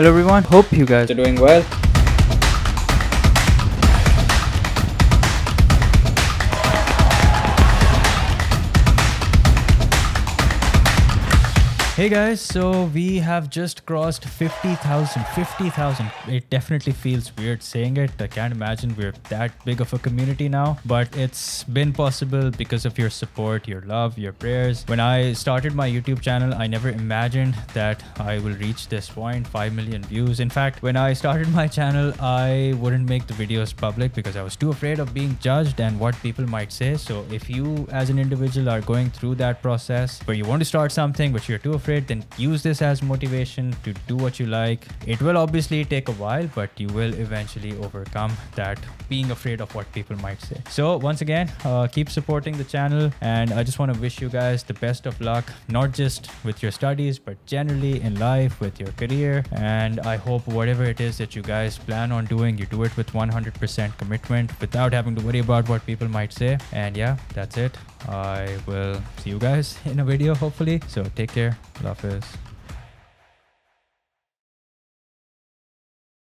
Hello everyone, hope you guys are doing well. Hey guys, so we have just crossed 50,000. It definitely feels weird saying it. I can't imagine we're that big of a community now, but it's been possible because of your support, your love, your prayers. When I started my YouTube channel, I never imagined that I will reach this point, 5 million views. In fact, when I started my channel, I wouldn't make the videos public because I was too afraid of being judged and what people might say. So if you as an individual are going through that process where you want to start something, but you're too afraid, then use this as motivation to do what you like. It will obviously take a while, but you will eventually overcome that being afraid of what people might say. So once again, keep supporting the channel, and I just want to wish you guys the best of luck, not just with your studies, but generally in life, with your career. And I hope whatever it is that you guys plan on doing, you do it with 100% commitment without having to worry about what people might say. And yeah, that's it. I will see you guys in a video, hopefully. So take care. Love is.